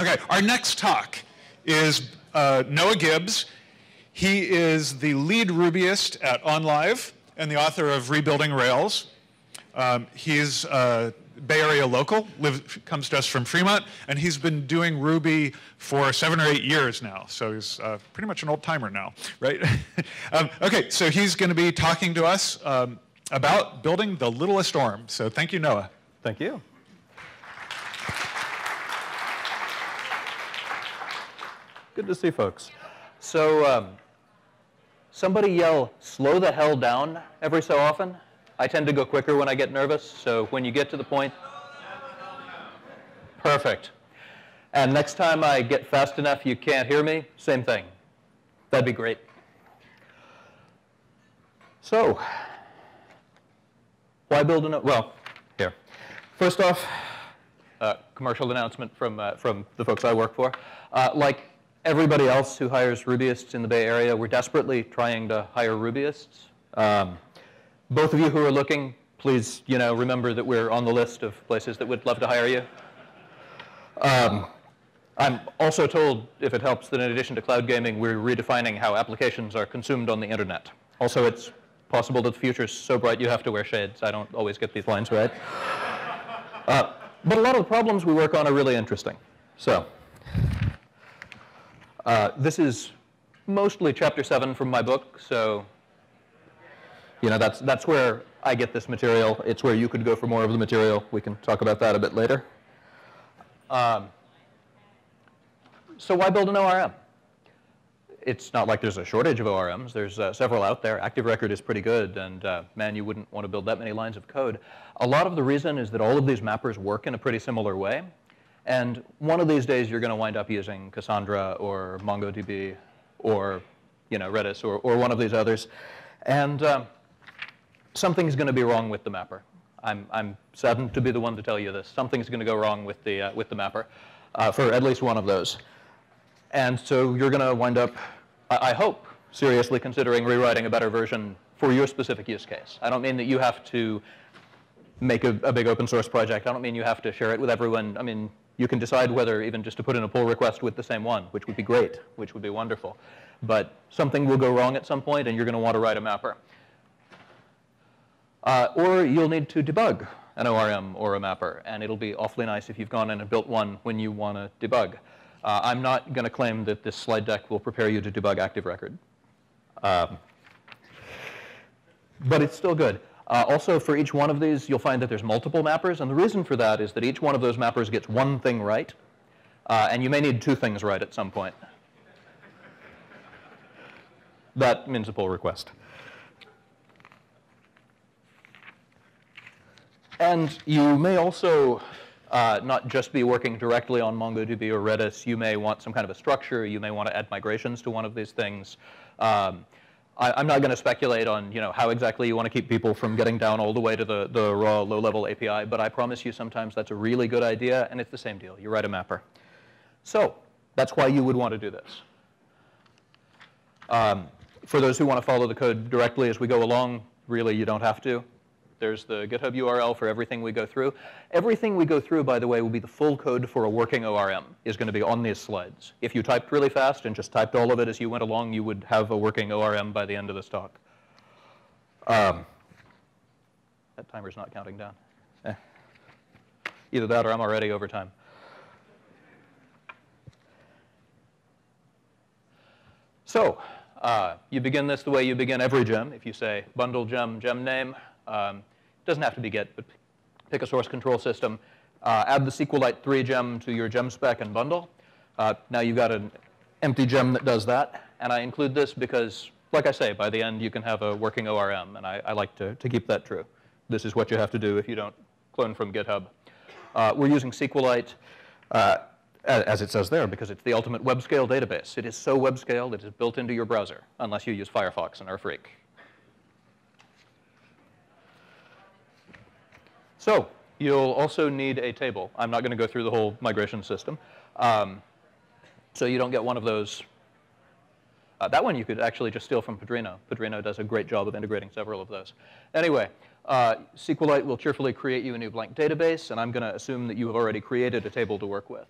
Okay, our next talk is Noah Gibbs. He is the lead Rubyist at OnLive and the author of Rebuilding Rails. He's Bay Area local, comes to us from Fremont, and he's been doing Ruby for 7 or 8 years now, so he's pretty much an old timer now, right? Okay, so he's going to be talking to us about building the littlest ORM. So thank you, Noah. Thank you. Good to see folks. So somebody yell, slow the hell down every so often. I tend to go quicker when I get nervous, so when you get to the point, perfect. And next time I get fast enough you can't hear me, same thing. That'd be great. So, why build an, well, here. First off, commercial announcement from the folks I work for. Like everybody else who hires Rubyists in the Bay Area, we're desperately trying to hire Rubyists. Both of you who are looking, please, you know, remember that we're on the list of places that would love to hire you. I'm also told, if it helps, that in addition to cloud gaming, we're redefining how applications are consumed on the internet. Also, it's possible that the future's so bright you have to wear shades. I don't always get these lines right. But a lot of the problems we work on are really interesting. So this is mostly chapter 7 from my book, so you know, that's where I get this material. It's where you could go for more of the material. We can talk about that a bit later. So why build an ORM? It's not like there's a shortage of ORMs. There's several out there. Active Record is pretty good, and man, you wouldn't want to build that many lines of code. A lot of the reason is that all of these mappers work in a pretty similar way, and one of these days you're going to wind up using Cassandra or MongoDB or, you know, Redis or one of these others, and something's going to be wrong with the mapper. I'm saddened to be the one to tell you this. Something's going to go wrong with the mapper for at least one of those. And so you're going to wind up, I hope, seriously considering rewriting a better version for your specific use case. I don't mean that you have to make a big open source project. I don't mean you have to share it with everyone. I mean, you can decide whether even just to put in a pull request with the same one, which would be great, which would be wonderful. But something will go wrong at some point, and you're going to want to write a mapper. Or you'll need to debug an ORM or a mapper, and it'll be awfully nice if you've gone in and built one when you want to debug. I'm not going to claim that this slide deck will prepare you to debug Active Record. But it's still good. Also, for each one of these, you'll find that there's multiple mappers, and the reason for that is that each one of those mappers gets one thing right, and you may need two things right at some point. That means a pull request. And you may also not just be working directly on MongoDB or Redis. You may want some kind of a structure. You may want to add migrations to one of these things. I'm not going to speculate on, you know, how exactly you want to keep people from getting down all the way to the raw low-level API, but I promise you sometimes that's a really good idea, and it's the same deal. You write a mapper. So that's why you would want to do this. For those who want to follow the code directly as we go along, really, you don't have to. There's the GitHub URL for everything we go through. Everything we go through, by the way, will be the full code for a working ORM is going to be on these slides. If you typed really fast and just typed all of it as you went along, you would have a working ORM by the end of this talk. That timer's not counting down. Either that or I'm already over time. So you begin this the way you begin every gem. If you say bundle gem, gem name, doesn't have to be Git, but pick a source control system. Add the SQLite3 gem to your gem spec and bundle. Now you've got an empty gem that does that. And I include this because, like I say, by the end you can have a working ORM, and I like to keep that true. This is what you have to do if you don't clone from GitHub. We're using SQLite, as it says there, because it's the ultimate web scale database. It is so web scaled, it is built into your browser, unless you use Firefox and are a freak. So you'll also need a table. I'm not going to go through the whole migration system. So you don't get one of those. That one you could actually just steal from Padrino. Padrino does a great job of integrating several of those. Anyway, SQLite will cheerfully create you a new blank database, and I'm going to assume that you have already created a table to work with.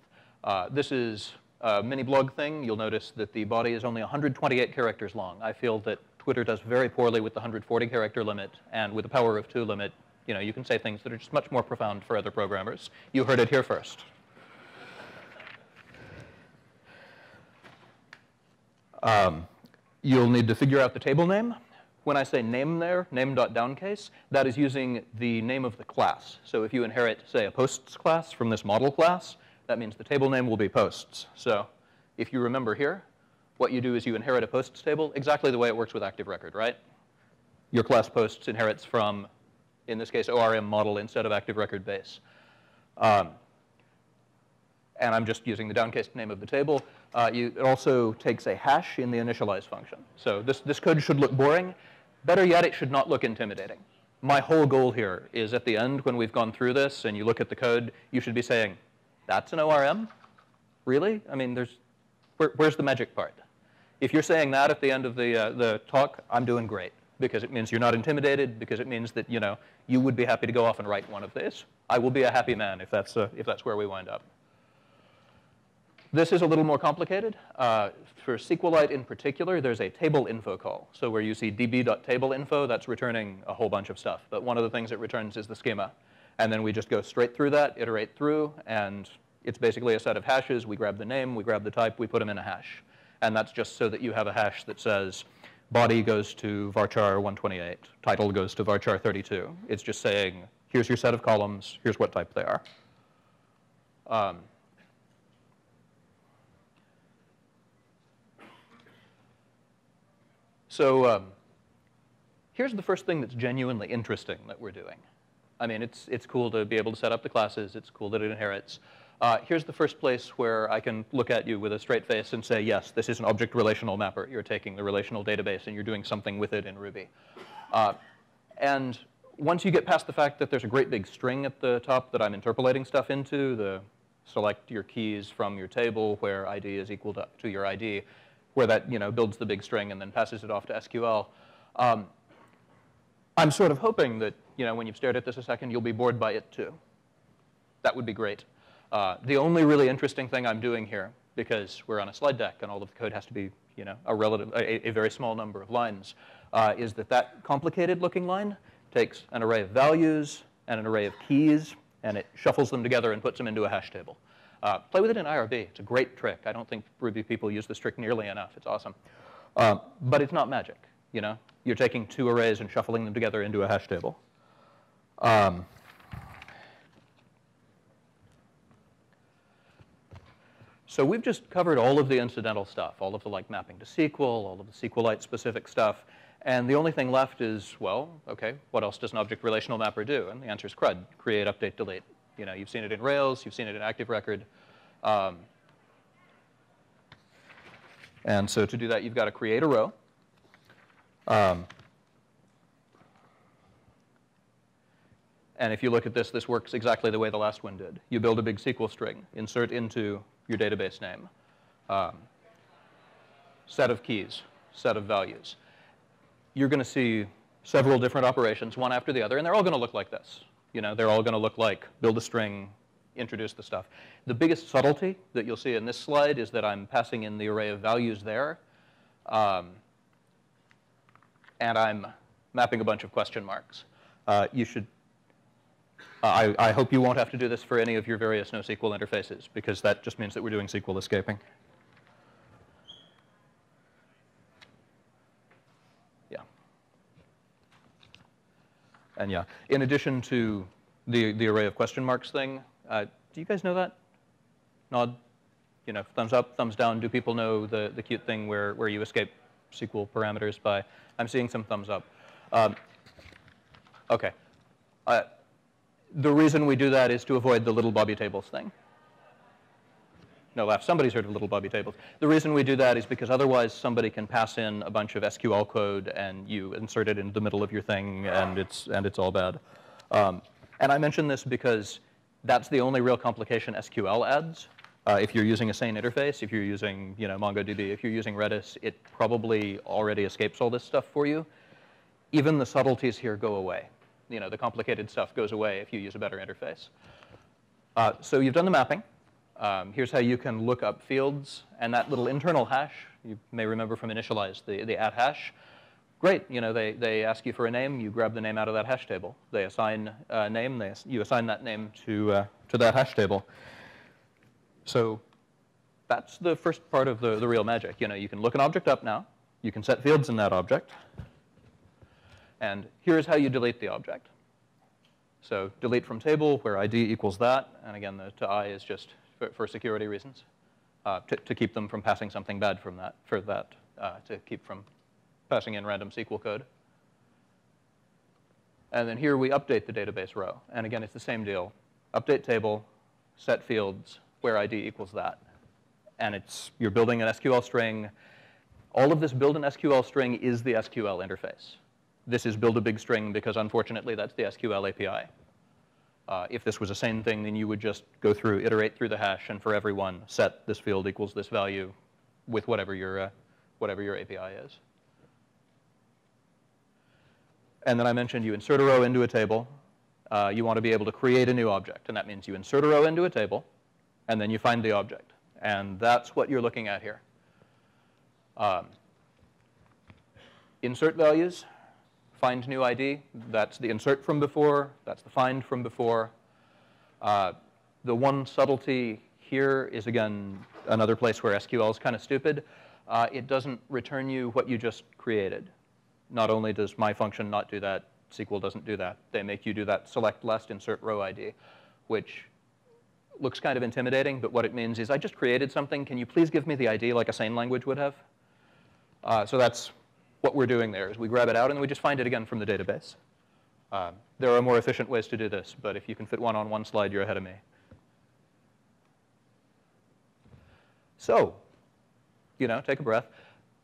This is a mini blog thing. You'll notice that the body is only 128 characters long. I feel that Twitter does very poorly with the 140 character limit, and with the power of 2 limit, you know, you can say things that are just much more profound for other programmers. You heard it here first. You'll need to figure out the table name. When I say name there, name.downcase, that is using the name of the class. So if you inherit, say, a posts class from this model class, that means the table name will be posts. So if you remember here, what you do is you inherit a posts table exactly the way it works with Active Record, right? Your class posts inherits from, in this case, ORM model instead of Active Record base. And I'm just using the downcased name of the table. It also takes a hash in the initialize function. So this code should look boring. Better yet, it should not look intimidating. My whole goal here is at the end, when we've gone through this and you look at the code, you should be saying, that's an ORM? Really? I mean, where's the magic part? If you're saying that at the end of the talk, I'm doing great, because it means you're not intimidated, because it means that, you know, you would be happy to go off and write one of these. I will be a happy man if that's where we wind up. This is a little more complicated. For SQLite in particular, there's a table info call. So where you see db.tableinfo, that's returning a whole bunch of stuff. But one of the things it returns is the schema. And then we just go straight through that, iterate through, and it's basically a set of hashes. We grab the name, we grab the type, we put them in a hash. And that's just so that you have a hash that says body goes to varchar 128, title goes to varchar 32. It's just saying, here's your set of columns, here's what type they are. So here's the first thing that's genuinely interesting that we're doing. I mean, it's cool to be able to set up the classes. It's cool that it inherits. Here's the first place where I can look at you with a straight face and say, yes, this is an object relational mapper. You're taking the relational database and you're doing something with it in Ruby. And once you get past the fact that there's a great big string at the top that I'm interpolating stuff into, the select your keys from your table where ID is equal to your ID, where that, you know, builds the big string and then passes it off to SQL. I'm sort of hoping that, you know, when you've stared at this a second, you'll be bored by it too. That would be great. The only really interesting thing I'm doing here, because we're on a slide deck and all of the code has to be, you know, a very small number of lines, is that complicated looking line takes an array of values and an array of keys and it shuffles them together and puts them into a hash table. Play with it in IRB. It's a great trick. I don't think Ruby people use this trick nearly enough. It's awesome. But it's not magic. You know? You're taking two arrays and shuffling them together into a hash table. So we've just covered all of the incidental stuff, all of the like mapping to SQL, all of the SQLite specific stuff. And the only thing left is, well, OK, what else does an object relational mapper do? And the answer is CRUD, create, update, delete. You know, you've seen it in Rails, you've seen it in Active Record. And so to do that, you've got to create a row. And if you look at this, this works exactly the way the last one did. You build a big SQL string, insert into your database name, set of keys, set of values. You're going to see several different operations, one after the other, and they're all going to look like this. You know, they're all going to look like build a string, introduce the stuff. The biggest subtlety that you'll see in this slide is that I'm passing in the array of values there. And I'm mapping a bunch of question marks. You should, I hope you won't have to do this for any of your various NoSQL interfaces, because that just means that we're doing SQL escaping. And yeah, in addition to the array of question marks thing, do you guys know that? Nod, you know, thumbs up, thumbs down. Do people know the cute thing where you escape SQL parameters by? I'm seeing some thumbs up. OK. The reason we do that is to avoid the little Bobby tables thing. No laugh. Somebody's heard of little Bobby tables. The reason we do that is because otherwise somebody can pass in a bunch of SQL code and you insert it into the middle of your thing, and it's all bad. And I mention this because that's the only real complication SQL adds. If you're using a sane interface, if you're using, you know, MongoDB, if you're using Redis, it probably already escapes all this stuff for you. Even the subtleties here go away. You know, the complicated stuff goes away if you use a better interface. So you've done the mapping. Here's how you can look up fields. And that little internal hash, you may remember from initialize, the @hash. Great, you know, they ask you for a name. You grab the name out of that hash table. They assign a name. You assign that name to that hash table. So that's the first part of the real magic. You know, you can look an object up now. You can set fields in that object. And here's how you delete the object. So delete from table, where ID equals that. And again, the to I is just for security reasons, to keep them from passing something bad from that, to keep from passing in random SQL code. And then here we update the database row. And again, it's the same deal. Update table, set fields, where ID equals that. And you're building an SQL string. All of this build an SQL string is the SQL interface. This is build a big string because, unfortunately, that's the SQL API. If this was a sane thing, then you would just go through, iterate through the hash, and for everyone, set this field equals this value with whatever your API is. And then I mentioned you insert a row into a table. You want to be able to create a new object. And that means you insert a row into a table, and then you find the object. And that's what you're looking at here. Insert values. Find new ID, that's the insert from before, that's the find from before. The one subtlety here is, again, another place where SQL is kind of stupid. It doesn't return you what you just created. Not only does my function not do that, SQL doesn't do that. They make you do that select last insert row ID, which looks kind of intimidating, but what it means is I just created something. Can you please give me the ID like a sane language would have? So that's what we're doing there is we grab it out, and we just find it again from the database. There are more efficient ways to do this, but if you can fit one on one slide, you're ahead of me. So, you know, take a breath.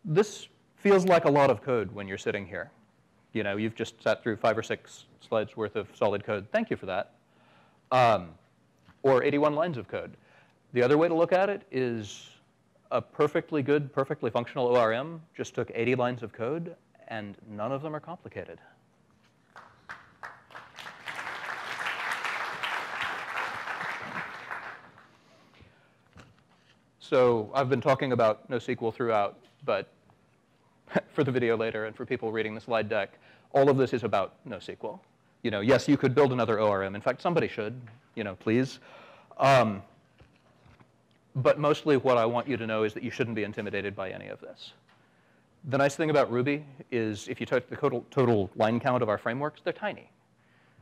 This feels like a lot of code when you're sitting here. You know, you've just sat through 5 or 6 slides worth of solid code. Thank you for that. Or 81 lines of code. The other way to look at it is a perfectly good, perfectly functional ORM just took 80 lines of code, and none of them are complicated. So I've been talking about NoSQL throughout, but for the video later and for people reading the slide deck, all of this is about NoSQL. You know, yes, you could build another ORM. In fact, somebody should, you know, please. But mostly what I want you to know is that you shouldn't be intimidated by any of this. The nice thing about Ruby is if you take the total line count of our frameworks, they're tiny.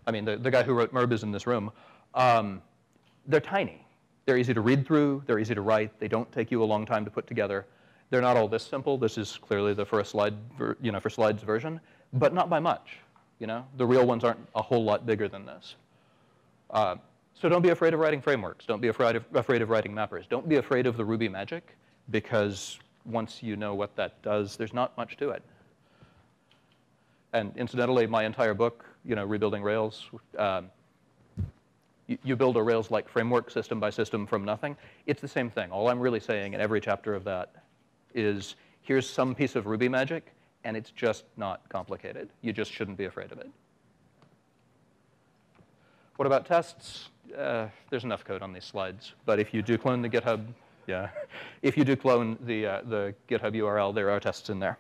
I mean, the guy who wrote Merb is in this room. They're tiny. They're easy to read through. They're easy to write. They don't take you a long time to put together. They're not all this simple. This is clearly the for slides version, but not by much. You know, the real ones aren't a whole lot bigger than this. So don't be afraid of writing frameworks. Don't be afraid of writing mappers. Don't be afraid of the Ruby magic, because once you know what that does, there's not much to it. And incidentally, my entire book, you know, Rebuilding Rails, you build a Rails-like framework system by system from nothing. It's the same thing. All I'm really saying in every chapter of that is here's some piece of Ruby magic, and it's just not complicated. You just shouldn't be afraid of it. What about tests? There's enough code on these slides, but if you do clone the GitHub, yeah, if you do clone the GitHub URL, there are tests in there.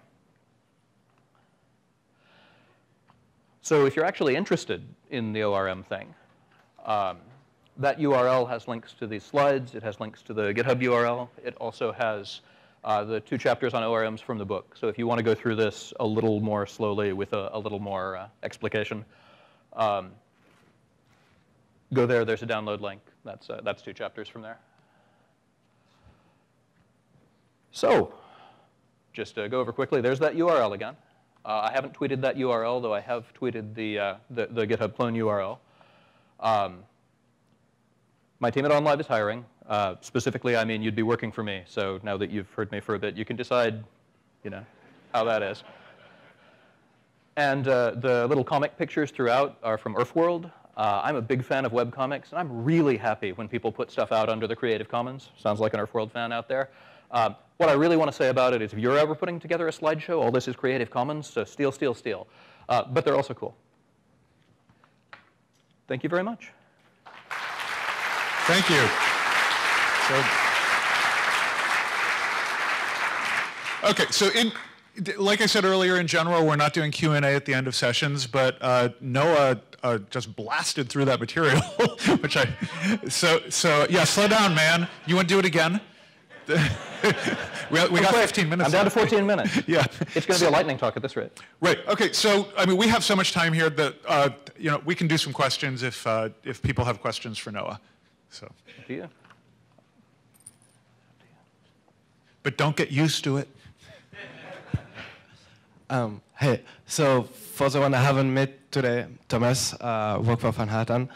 So if you're actually interested in the ORM thing, that URL has links to these slides. It has links to the GitHub URL. It also has the 2 chapters on ORMs from the book. So if you want to go through this a little more slowly with a little more explication. Go there. There's a download link. That's 2 chapters from there. So just go over quickly. There's that URL again. I haven't tweeted that URL, though I have tweeted the GitHub clone URL. My team at OnLive is hiring. Specifically, I mean, you'd be working for me. So now that you've heard me for a bit, you can decide, you know, how that is. And the little comic pictures throughout are from Earthworld. I'm a big fan of webcomics, and I'm really happy when people put stuff out under the Creative Commons. Sounds like an Earthworld fan out there. What I really want to say about it is if you're ever putting together a slideshow, all this is Creative Commons, so steal, steal, steal. But they're also cool. Thank you very much. Thank you. So, okay, so like I said earlier, in general, we're not doing Q&A at the end of sessions, but Noah just blasted through that material, which I, so yeah, slow down, man. You want to do it again? We got 15 minutes. I'm down to 14 minutes. Yeah, it's going to be a lightning talk at this rate. Right. Okay. So I mean, we have so much time here that you know, we can do some questions if people have questions for Noah. So. Yeah. But don't get used to it. Hey. So for the one I haven't met today, Thomas, work for Manhattan.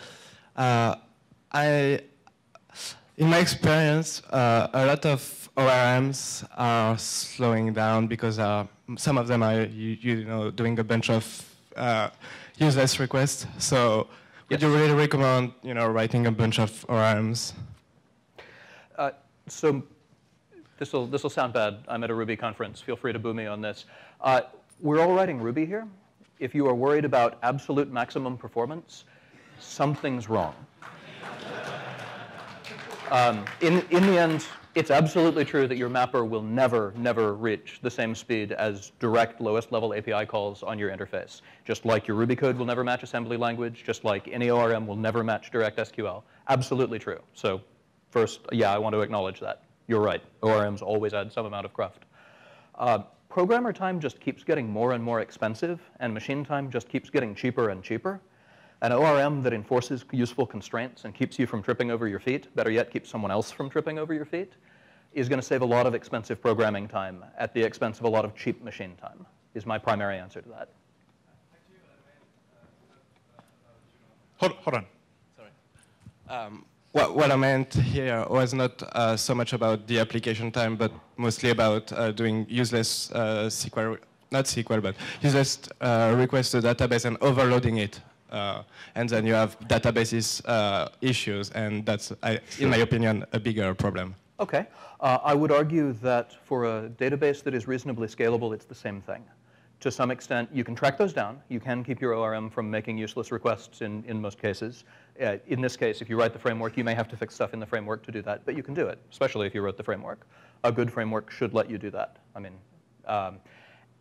In my experience, a lot of ORMs are slowing down because some of them are, you know, doing a bunch of useless requests. So, would you really recommend, you know, writing a bunch of ORMs? So, this will sound bad. I'm at a Ruby conference. Feel free to boo me on this. We're all writing Ruby here. If you are worried about absolute maximum performance, something's wrong. In the end, it's absolutely true that your mapper will never, never reach the same speed as direct lowest level API calls on your interface. Just like your Ruby code will never match assembly language, just like any ORM will never match direct SQL. Absolutely true. So first, yeah, I want to acknowledge that. You're right. ORMs always add some amount of cruft. Programmer time just keeps getting more and more expensive, and machine time just keeps getting cheaper and cheaper. An ORM that enforces useful constraints and keeps you from tripping over your feet, better yet, keeps someone else from tripping over your feet, is going to save a lot of expensive programming time at the expense of a lot of cheap machine time, is my primary answer to that. Hold on. Sorry. What I meant here was not so much about the application time, but mostly about doing useless SQL, not SQL, but useless requests to database and overloading it. And then you have databases issues, and that's, in my opinion, a bigger problem. Okay. I would argue that for a database that is reasonably scalable, it's the same thing. To some extent, you can track those down. You can keep your ORM from making useless requests in most cases. In this case, if you write the framework, you may have to fix stuff in the framework to do that, but you can do it, especially if you wrote the framework. A good framework should let you do that. I mean,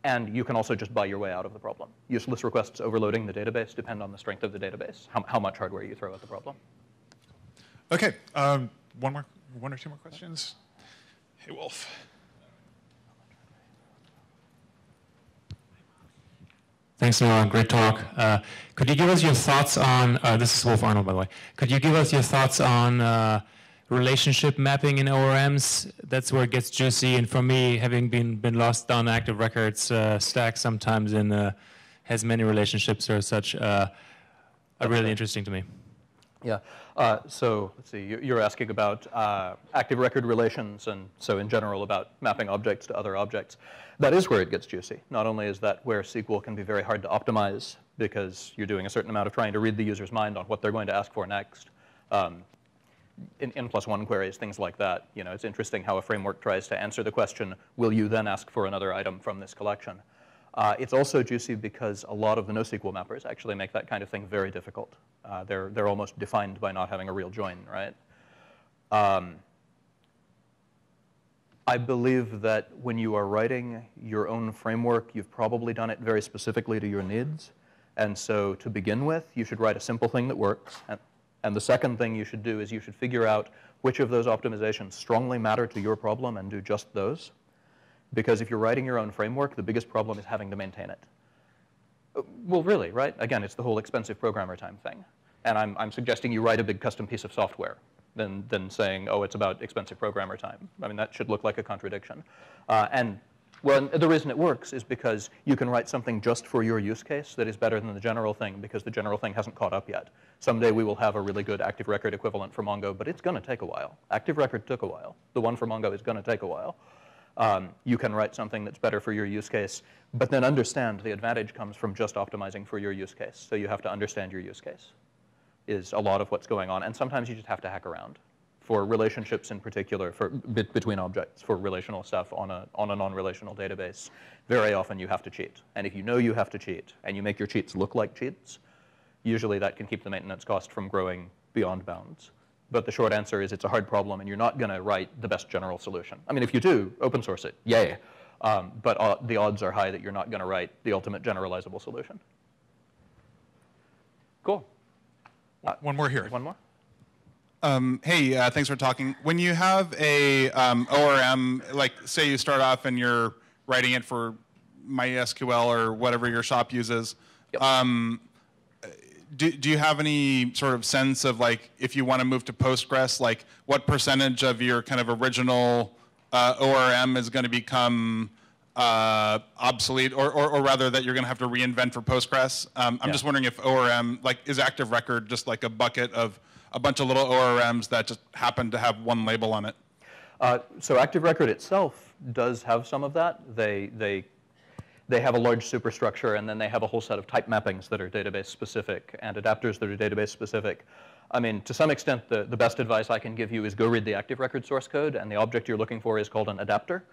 and you can also just buy your way out of the problem. Useless requests overloading the database depend on the strength of the database, how much hardware you throw at the problem. OK, one or two more questions. Hey, Wolf. Thanks, Noah. Great talk. Could you give us your thoughts on, this is Wolf Arnold, by the way. Could you give us your thoughts on relationship mapping in ORMs? That's where it gets juicy, and for me, having been lost down Active Records stack sometimes and has many relationships or such, are really interesting to me. Yeah, so let's see, you're asking about Active Record relations, and so in general about mapping objects to other objects. That is where it gets juicy. Not only is that where SQL can be very hard to optimize because you're doing a certain amount of trying to read the user's mind on what they're going to ask for next, in N+1 queries, things like that. You know, it's interesting how a framework tries to answer the question, will you then ask for another item from this collection? It's also juicy because a lot of the NoSQL mappers actually make that kind of thing very difficult. They're almost defined by not having a real join, right? I believe that when you are writing your own framework, you've probably done it very specifically to your needs. And so to begin with, you should write a simple thing that works. And the second thing you should do is you should figure out which of those optimizations strongly matter to your problem and do just those. Because if you're writing your own framework, the biggest problem is having to maintain it. Well, really, right? Again, it's the whole expensive programmer time thing. And I'm suggesting you write a big custom piece of software than saying, oh, it's about expensive programmer time. I mean, that should look like a contradiction. Well, the reason it works is because you can write something just for your use case that is better than the general thing because the general thing hasn't caught up yet. Someday we will have a really good Active Record equivalent for Mongo, but it's going to take a while. Active Record took a while. The one for Mongo is going to take a while. You can write something that's better for your use case, but then understand the advantage comes from just optimizing for your use case. So you have to understand your use case is a lot of what's going on. And sometimes you just have to hack around. For relationships in particular, for between objects, for relational stuff on a non-relational database, very often you have to cheat. And if you know you have to cheat, and you make your cheats look like cheats, usually that can keep the maintenance cost from growing beyond bounds. But the short answer is it's a hard problem, and you're not going to write the best general solution. I mean, if you do, open source it. Yay. But the odds are high that you're not going to write the ultimate generalizable solution. Cool. One more here. One more. Hey, thanks for talking. When you have a ORM, like say you start off and you're writing it for MySQL or whatever your shop uses, yep. Do you have any sort of sense of like if you want to move to Postgres, like what percentage of your kind of original ORM is going to become obsolete, or rather that you're going to have to reinvent for Postgres? I'm just wondering if ORM, like is Active Record just like a bucket of a bunch of little ORMs that just happen to have one label on it? So Active Record itself does have some of that. They have a large superstructure, and then they have a whole set of type mappings that are database specific and adapters that are database specific. I mean, to some extent, the best advice I can give you is go read the Active Record source code, and the object you're looking for is called an adapter.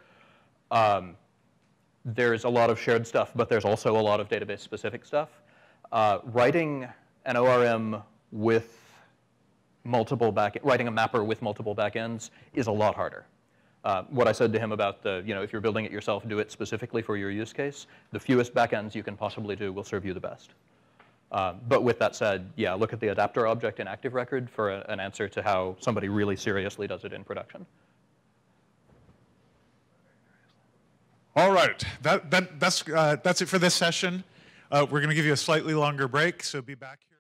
There's a lot of shared stuff, but there's also a lot of database specific stuff. Writing an ORM with multiple backends, writing a mapper with multiple backends is a lot harder. What I said to him about the, you know, if you're building it yourself, do it specifically for your use case. The fewest backends you can possibly do will serve you the best. But with that said, yeah, look at the adapter object in Active Record for an answer to how somebody really seriously does it in production. All right, that's it for this session. We're going to give you a slightly longer break, so be back here.